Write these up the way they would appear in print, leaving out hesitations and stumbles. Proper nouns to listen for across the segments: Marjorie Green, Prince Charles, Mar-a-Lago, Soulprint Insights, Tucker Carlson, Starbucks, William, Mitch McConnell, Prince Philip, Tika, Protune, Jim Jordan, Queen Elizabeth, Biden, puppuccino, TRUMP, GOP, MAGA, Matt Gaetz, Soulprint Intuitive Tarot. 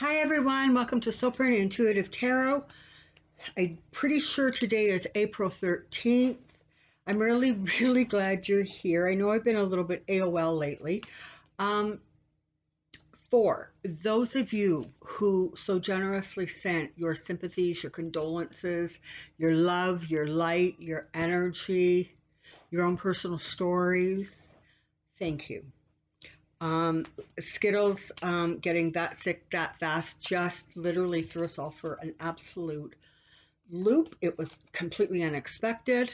Hi everyone, welcome to Soulprint Intuitive Tarot. I'm pretty sure today is April 13th. I'm really glad you're here. I know I've been a little bit AOL lately. For those of you who so generously sent your sympathies, your condolences, your love, your light, your energy, your own personal stories, thank you. Skittles getting that sick that fast just literally threw us all for an absolute loop. It was completely unexpected.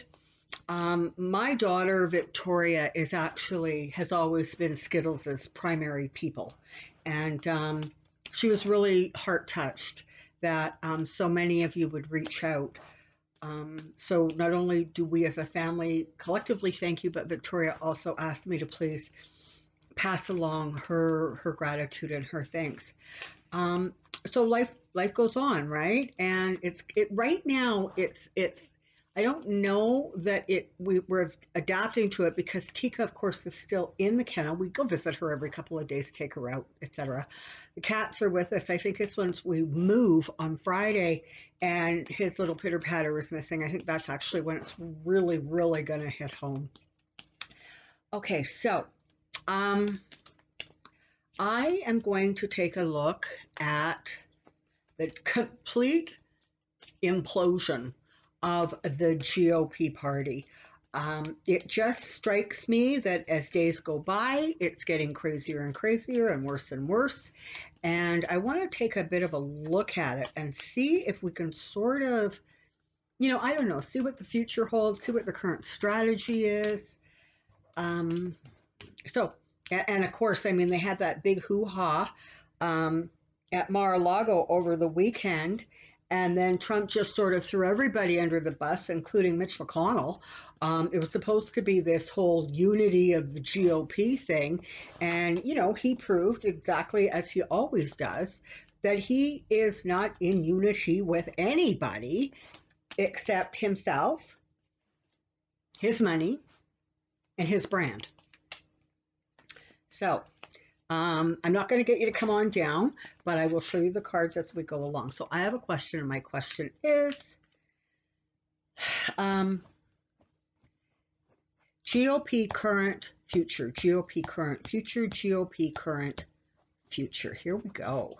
My daughter Victoria is actually has always been Skittles's primary people, and she was really heart touched that so many of you would reach out. So not only do we as a family collectively thank you, but Victoria also asked me to please pass along her gratitude and her thanks. So life goes on, right? And it right now it's I don't know that we're adapting to it, because Tika, of course, is still in the kennel. We go visit her every couple of days, take her out, etc. The cats are with us. I think it's once we move on Friday and his little pitter-patter is missing. I think that's actually when it's really gonna hit home. Okay, so I am going to take a look at the complete implosion of the GOP party. It just strikes me that as days go by, it's getting crazier and crazier and worse. And I want to take a bit of a look at it and see if we can sort of, you know, I don't know, see what the future holds, see what the current strategy is. So, and of course, I mean, they had that big hoo-ha at Mar-a-Lago over the weekend, and then Trump just sort of threw everybody under the bus, including Mitch McConnell. It was supposed to be this whole unity of the GOP thing, and, you know, he proved exactly as he always does, that he is not in unity with anybody except himself, his money, and his brand. So, I'm not going to get you to come on down, but I will show you the cards as we go along. So, I have a question, and my question is, GOP current future, GOP current future, GOP current future. Here we go.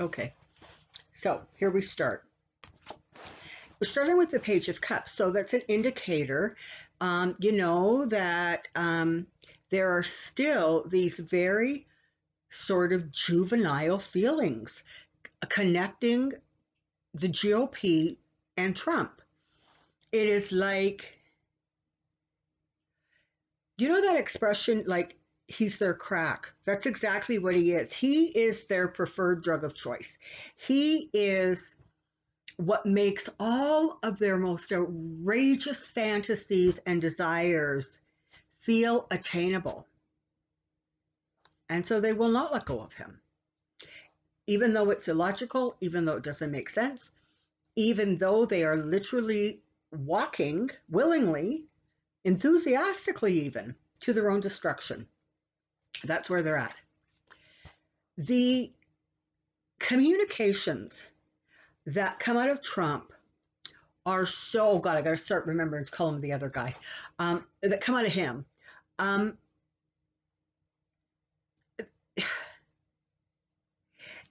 Okay. So here we start. We're starting with the Page of Cups. So that's an indicator, you know, that there are still these very sort of juvenile feelings connecting the GOP and Trump. It is like, you know that expression, like, he's their crack. That's exactly what he is. He is their preferred drug of choice. He is what makes all of their most outrageous fantasies and desires feel attainable. And so they will not let go of him. Even though it's illogical, even though it doesn't make sense, even though they are literally walking willingly, enthusiastically even, to their own destruction. That's where they're at. The communications that come out of Trump are so, God, I got to start remembering to call him the other guy, that come out of him.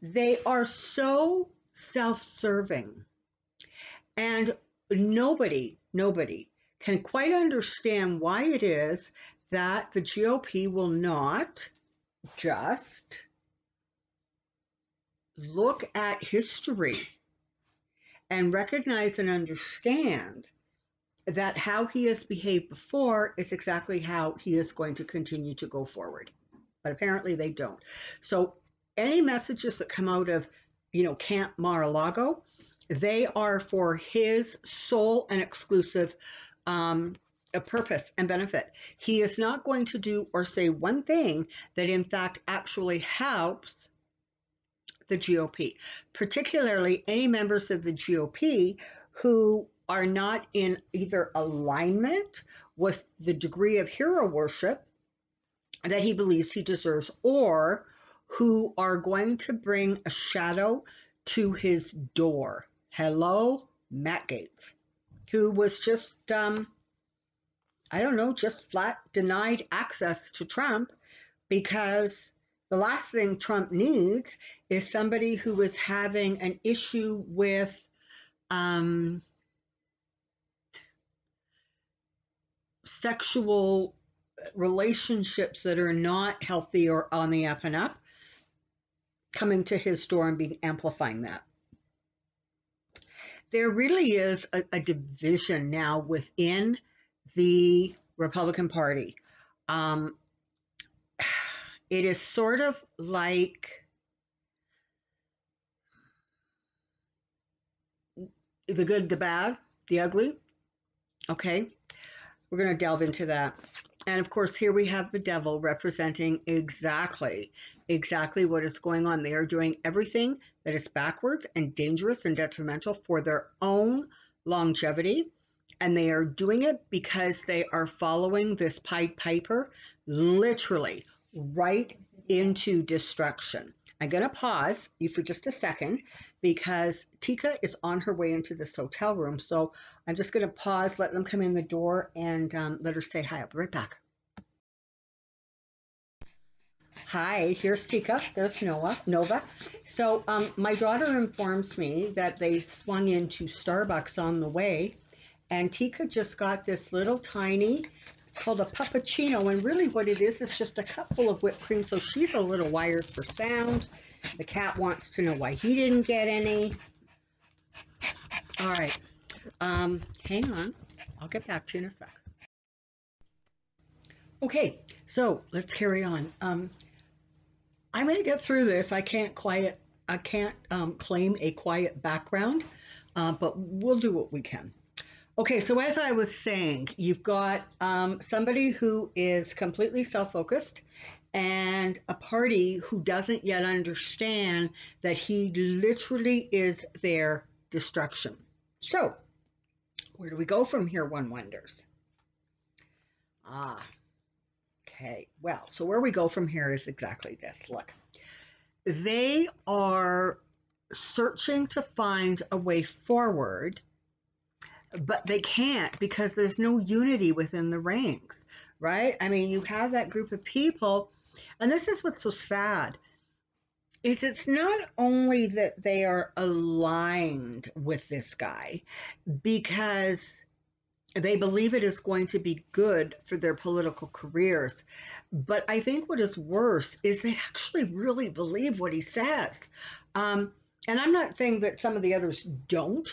They are so self-serving, and nobody can quite understand why it is that the GOP will not just look at history and recognize and understand that how he has behaved before is exactly how he is going to continue to go forward. But apparently they don't. So any messages that come out of, you know, Camp Mar-a-Lago, they are for his sole and exclusive a purpose and benefit. He is not going to do or say one thing that in fact actually helps the GOP, particularly any members of the GOP who are not in either alignment with the degree of hero worship that he believes he deserves, or who are going to bring a shadow to his door. Hello, Matt Gaetz, who was just, I don't know, just flat denied access to Trump, because the last thing Trump needs is somebody who is having an issue with sexual relationships that are not healthy or on the up and up, coming to his door and amplifying that. There really is a division now within the Republican Party. It is sort of like the good, the bad, the ugly. Okay, we're going to delve into that. And of course, here we have the devil representing exactly what is going on. They are doing everything that is backwards and dangerous and detrimental for their own longevity. And they are doing it because they are following this Pied Piper literally right into destruction. I'm going to pause you for just a second because Tika is on her way into this hotel room. So I'm just going to pause, let them come in the door, and let her say hi. I'll be right back. Hi, here's Tika. There's Nova. So my daughter informs me that they swung into Starbucks on the way, and Tika just got this little tiny, it's called a puppuccino, and really what it is just a cup full of whipped cream. So she's a little wired for sound. The cat wants to know why he didn't get any. All right, hang on, I'll get back to you in a sec. Okay, so let's carry on. I'm going to get through this. I can't claim a quiet background, but we'll do what we can. Okay, so as I was saying, you've got somebody who is completely self-focused and a party who doesn't yet understand that he literally is their destruction. So, where do we go from here, one wonders? Okay, well, so where we go from here is exactly this. Look, they are searching to find a way forward, but they can't because there's no unity within the ranks, right? I mean, you have that group of people, and this is what's so sad, is it's not only that they are aligned with this guy because they believe it is going to be good for their political careers, but I think what is worse is they actually really believe what he says. And I'm not saying that some of the others don't,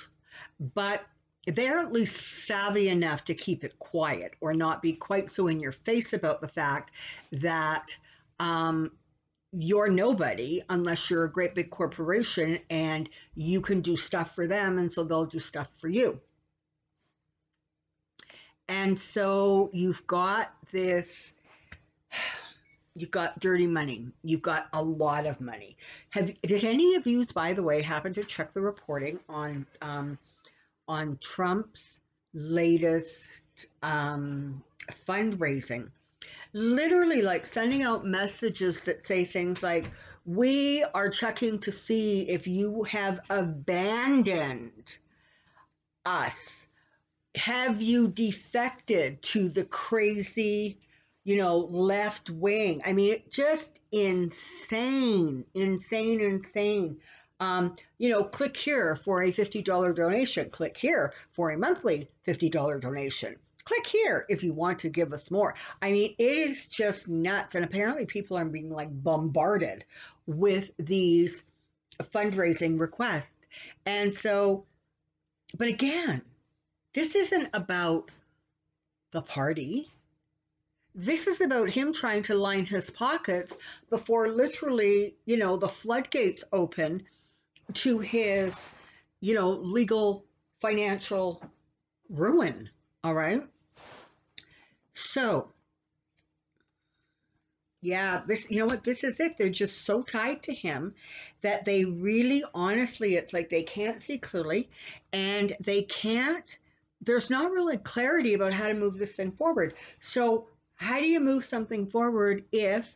but they're at least savvy enough to keep it quiet or not be quite so in your face about the fact that you're nobody unless you're a great big corporation and you can do stuff for them, and so they'll do stuff for you. And so you've got this, you've got dirty money, you've got a lot of money. Did any of you, by the way, happen to check the reporting on Trump's latest fundraising? Literally like sending out messages that say things like, we are checking to see if you have abandoned us. Have you defected to the crazy, you know, left wing? I mean, it just insane. You know, click here for a $50 donation, click here for a monthly $50 donation, click here if you want to give us more. I mean, it is just nuts. And apparently people are being like bombarded with these fundraising requests. And so, but again, this isn't about the party. This is about him trying to line his pockets before literally, you know, the floodgates open to his, you know, legal financial ruin. All right. So, yeah, this, you know what, this is it. They're just so tied to him that they really, honestly, it's like they can't see clearly and they can't there's not really clarity about how to move this thing forward. So how do you move something forward if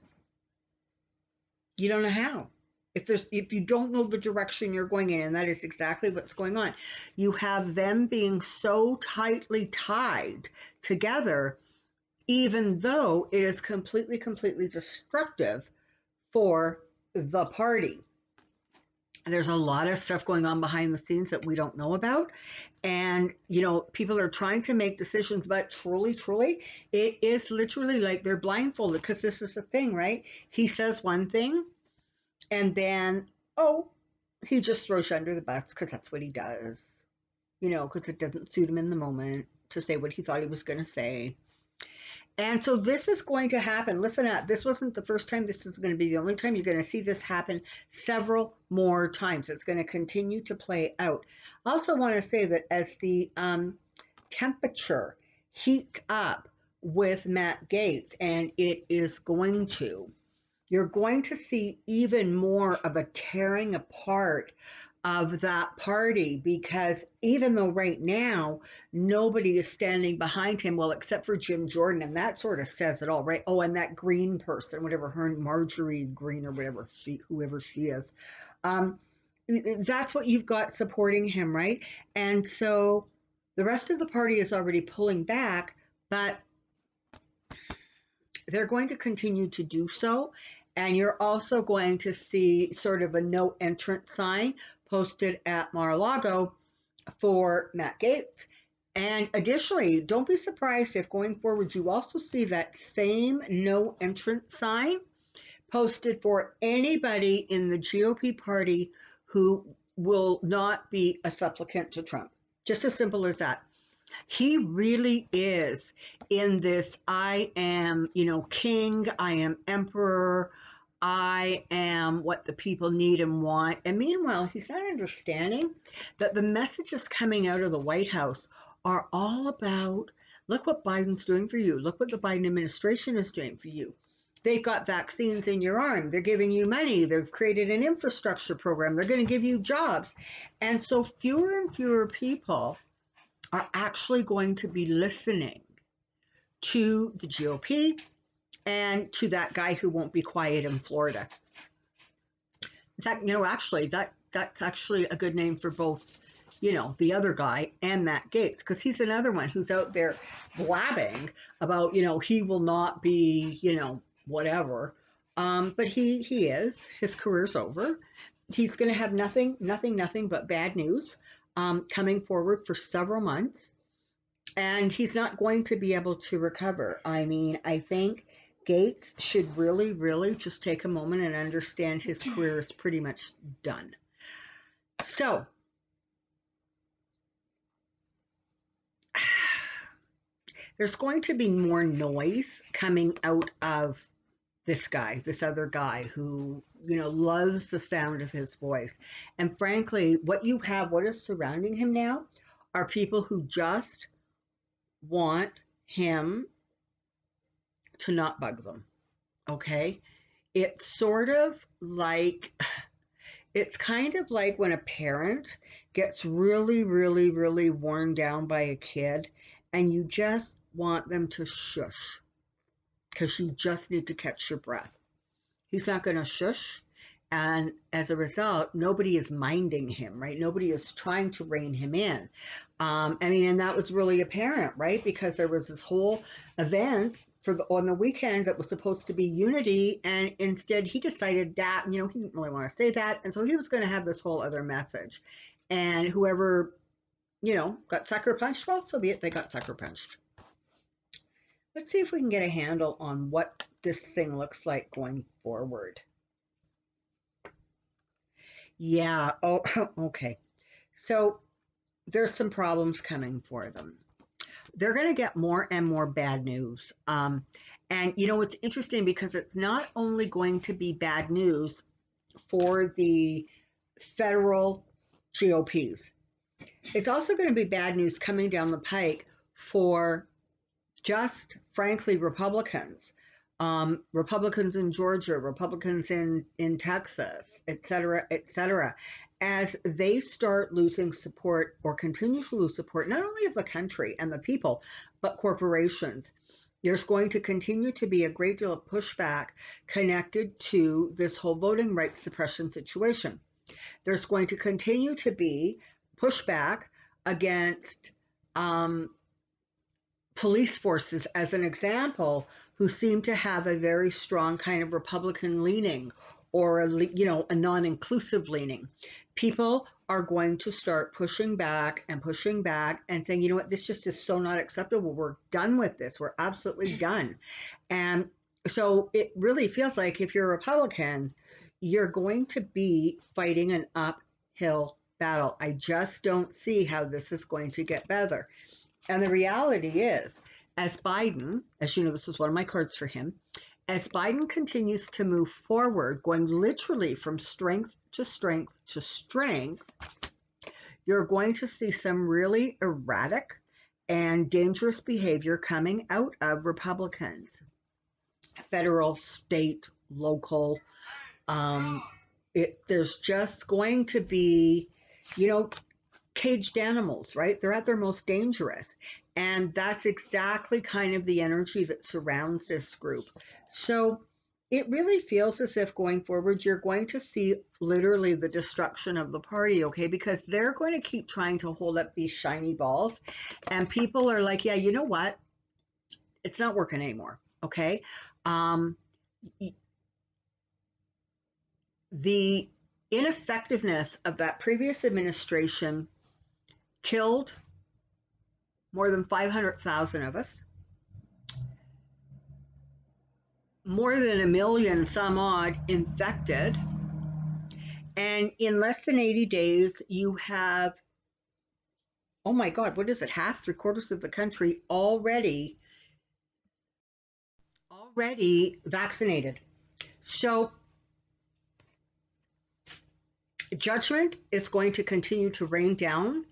you don't know how? If you don't know the direction you're going in, and that is exactly what's going on. You have them being so tightly tied together, even though it is completely, completely destructive for the party. There's a lot of stuff going on behind the scenes that we don't know about. And, you know, people are trying to make decisions, but truly, truly, it is literally like they're blindfolded, because this is the thing, right? He says one thing, and then, oh, he just throws you under the bus, because that's what he does, you know, because it doesn't suit him in the moment to say what he thought he was going to say. And so this is going to happen. Listen up. This wasn't the first time. This is going to be the only time. You're going to see this happen several more times. It's going to continue to play out. I also want to say that as the temperature heats up with Matt Gaetz, and it is going to, you're going to see even more of a tearing apart of that party, because even though right now nobody is standing behind him, well, except for Jim Jordan, and that sort of says it all, right? Oh, and that green person, whatever her, Marjorie Green or whatever she, whoever she is, that's what you've got supporting him, right? And so the rest of the party is already pulling back, but they're going to continue to do so. And you're also going to see sort of a no entrance sign posted at Mar-a-Lago for Matt Gaetz. And additionally, don't be surprised if going forward you also see that same no entrance sign posted for anybody in the GOP party who will not be a supplicant to Trump. Just as simple as that. He really is in this, I am, you know, king, I am emperor, I am what the people need and want. And meanwhile, he's not understanding that the messages coming out of the White House are all about, look what Biden's doing for you. Look what the Biden administration is doing for you. They've got vaccines in your arm. They're giving you money. They've created an infrastructure program. They're going to give you jobs. And so fewer and fewer people are actually going to be listening to the GOP and to that guy who won't be quiet in Florida. In fact, you know, actually, that's actually a good name for both, you know, the other guy and Matt Gaetz, because he's another one who's out there blabbing about, you know, he will not be, you know, whatever. But he is. His career's over. He's going to have nothing but bad news coming forward for several months, and he's not going to be able to recover. I mean, I think Gaetz should really, really just take a moment and understand his career is pretty much done. So, there's going to be more noise coming out of this guy, this other guy who, you know, loves the sound of his voice. And frankly, what you have, what is surrounding him now are people who just want him to not bug them. Okay. It's sort of like, it's kind of like when a parent gets really, really, really worn down by a kid and you just want them to shush, because you just need to catch your breath. He's not going to shush, and as a result, nobody is minding him, right? Nobody is trying to rein him in. I mean, and that was really apparent, right? Because there was this whole event for the, on the weekend that was supposed to be unity, and instead he decided that, you know, he didn't really want to say that, and so he was going to have this whole other message. And whoever, you know, got sucker punched, well, so be it, they got sucker punched. Let's see if we can get a handle on what this thing looks like going forward. Yeah, oh, okay. So there's some problems coming for them. They're going to get more and more bad news. And, you know, it's interesting because it's not only going to be bad news for the federal GOPs. It's also going to be bad news coming down the pike for just, frankly, Republicans, Republicans in Georgia, Republicans in Texas, et cetera, et cetera. as they start losing support or continue to lose support, not only of the country and the people, but corporations. There's going to continue to be a great deal of pushback connected to this whole voting rights suppression situation. There's going to continue to be pushback against police forces, as an example, who seem to have a very strong kind of Republican leaning or a non-inclusive leaning. People are going to start pushing back and saying, you know what, this just is so not acceptable. We're done with this. We're absolutely done. And so it really feels like if you're a Republican, you're going to be fighting an uphill battle. I just don't see how this is going to get better. And the reality is, as Biden, as you know, this is one of my cards for him, as Biden continues to move forward, going literally from strength to strength to strength, you're going to see some really erratic and dangerous behavior coming out of Republicans. Federal, state, local. There's just going to be, caged animals, right? They're at their most dangerous. And that's exactly kind of the energy that surrounds this group. So it really feels as if going forward, you're going to see literally the destruction of the party, okay? Because they're going to keep trying to hold up these shiny balls. And people are like, yeah, you know what? It's not working anymore, okay? The ineffectiveness of that previous administration killed more than 500,000 of us, more than 1 million some odd infected, and in less than 80 days, you have, oh my God, what is it, half, 3/4 of the country already vaccinated. So judgment is going to continue to rain down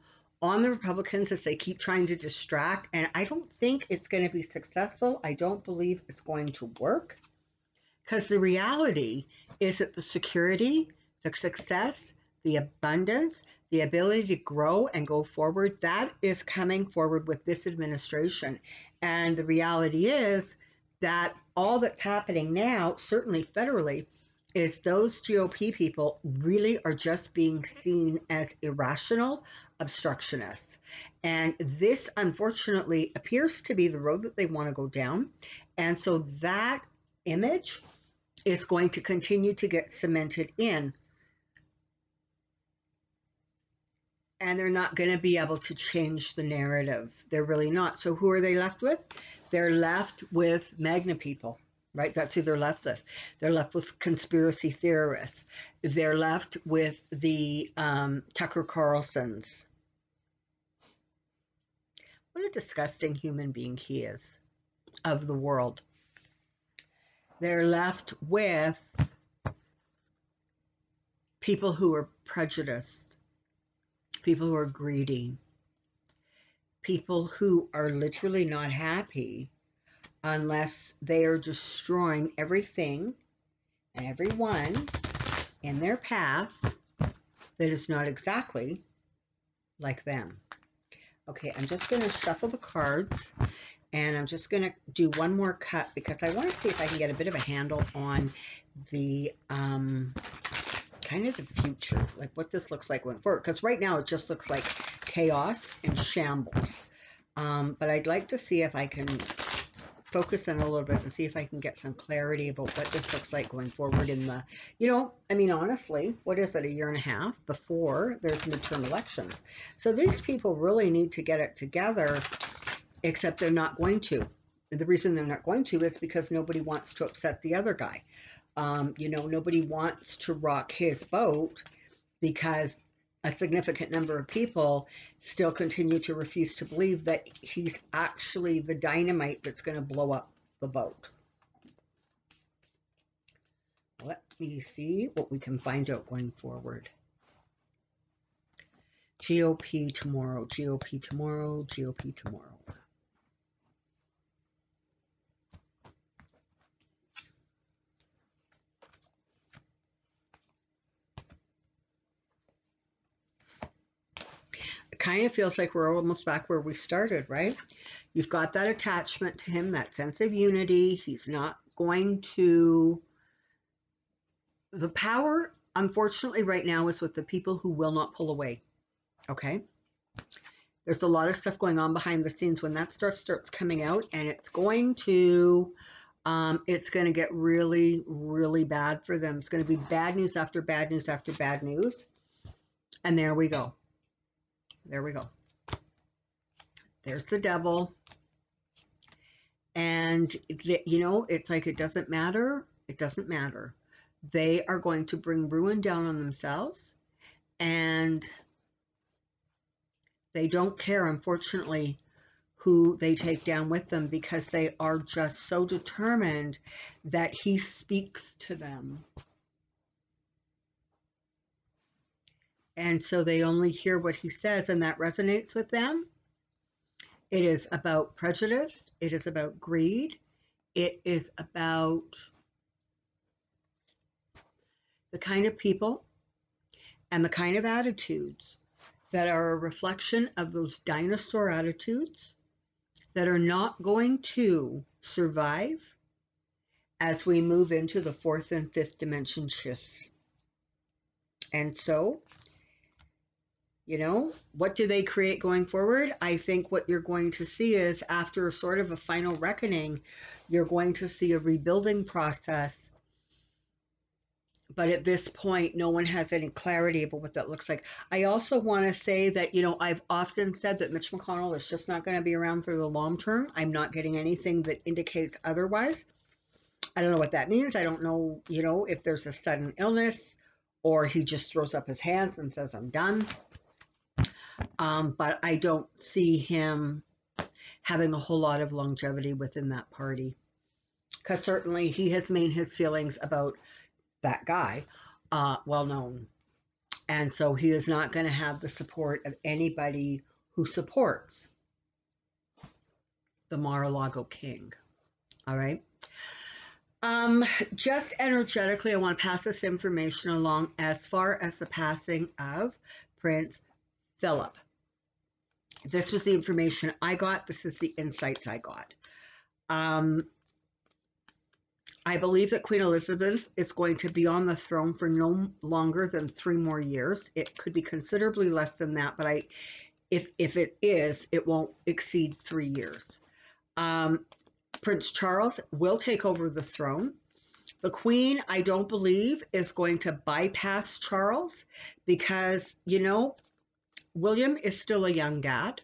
on the Republicans as they keep trying to distract, and I don't think it's going to be successful. I don't believe it's going to work, because the reality is that the security, the success, the abundance, the ability to grow and go forward, that is coming forward with this administration. And the reality is that all that's happening now, certainly federally, is those GOP people really are just being seen as irrational obstructionists. And this, unfortunately, appears to be the road that they want to go down. And so that image is going to continue to get cemented in. And they're not going to be able to change the narrative. They're really not. So who are they left with? They're left with MAGA people. Right? That's who they're left with. They're left with conspiracy theorists. They're left with the Tucker Carlsons. What a disgusting human being he is of the world. They're left with people who are prejudiced, people who are greedy, people who are literally not happy unless they are destroying everything and everyone in their path that is not exactly like them. Okay, I'm just going to shuffle the cards, and I'm just going to do one more cut because I want to see if I can get a bit of a handle on the kind of the future, like what this looks like going forward. Because right now it just looks like chaos and shambles. But I'd like to see if I can focus in a little bit and see if I can get some clarity about what this looks like going forward in the, I mean, honestly, what is it, a year and a half before there's midterm elections? So these people really need to get it together, except they're not going to. And the reason they're not going to is because nobody wants to upset the other guy. Nobody wants to rock his boat because a significant number of people still continue to refuse to believe that he's actually the dynamite that's going to blow up the boat. Let me see what we can find out going forward. GOP tomorrow, GOP tomorrow, GOP tomorrow. kind of feels like we're almost back where we started, right? You've got that attachment to him, that sense of unity. He's not going to... The power, unfortunately, right now is with the people who will not pull away, okay? There's a lot of stuff going on behind the scenes. When that stuff starts coming out, and it's going to get really, really bad for them. It's going to be bad news after bad news after bad news. And there we go. There we go. There's the devil. And, you know, it's like it doesn't matter. It doesn't matter. They are going to bring ruin down on themselves. And... they don't care, unfortunately, who they take down with them, because they are just so determined that he speaks to them. And so they only hear what he says, and that resonates with them. It is about prejudice. It is about greed. It is about the kind of people and the kind of attitudes that are a reflection of those dinosaur attitudes that are not going to survive as we move into the 4th and 5th dimension shifts. And so, you know, what do they create going forward? I think what you're going to see is, after sort of a final reckoning, you're going to see a rebuilding process. But at this point, no one has any clarity about what that looks like. I also want to say that, you know, I've often said that Mitch McConnell is just not going to be around for the long term. I'm not getting anything that indicates otherwise. I don't know what that means. I don't know, you know, if there's a sudden illness or he just throws up his hands and says, I'm done. But I don't see him having a whole lot of longevity within that party. Because certainly he has made his feelings about... that guy well known, and so he is not going to have the support of anybody who supports the Mar-a-Lago king. All right, just energetically, I want to pass this information along as far as the passing of Prince Philip. This was the information I got. This is the insights I got. I believe that Queen Elizabeth is going to be on the throne for no longer than 3 more years. It could be considerably less than that, but if it is, it won't exceed 3 years. Prince Charles will take over the throne. The Queen, I don't believe, is going to bypass Charles because, you know, William is still a young dad,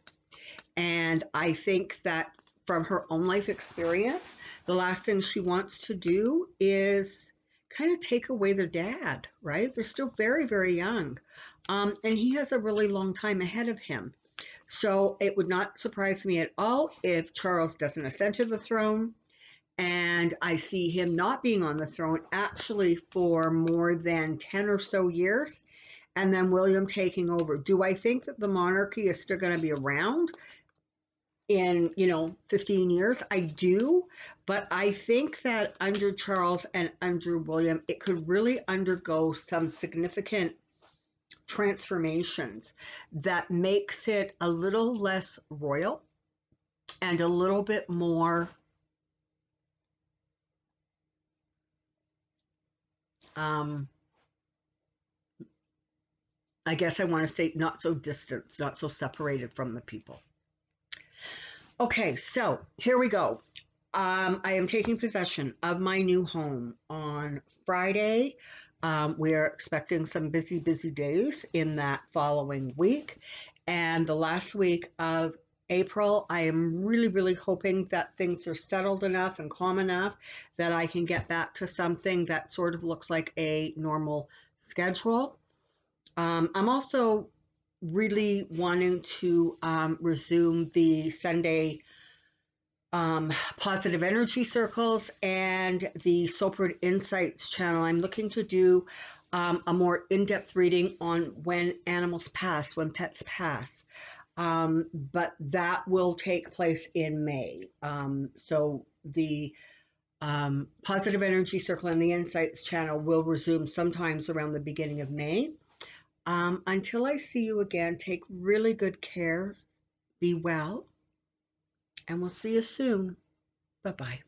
and I think that from her own life experience, the last thing she wants to do is kind of take away their dad, right? They're still very, very young. And he has a really long time ahead of him. So it would not surprise me at all if Charles doesn't ascend to the throne. And I see him not being on the throne actually for more than 10 or so years. And then William taking over. Do I think that the monarchy is still going to be around in, you know, 15 years? I do, but I think that under Charles and under William, it could really undergo some significant transformations that makes it a little less royal and a little bit more I guess I want to say not so distant, not so separated from the people. Okay, so here we go. I am taking possession of my new home on Friday. We are expecting some busy, busy days in that following week. And the last week of April, I am really, really hoping that things are settled enough and calm enough that I can get back to something that sort of looks like a normal schedule. I'm also really wanting to resume the Sunday positive energy circles and the Soulprint Insights channel. I'm looking to do a more in-depth reading on when animals pass, when pets pass, but that will take place in May. So the positive energy circle and the Insights channel will resume sometimes around the beginning of May. Until I see you again, take really good care. Be well, and we'll see you soon. Bye-bye.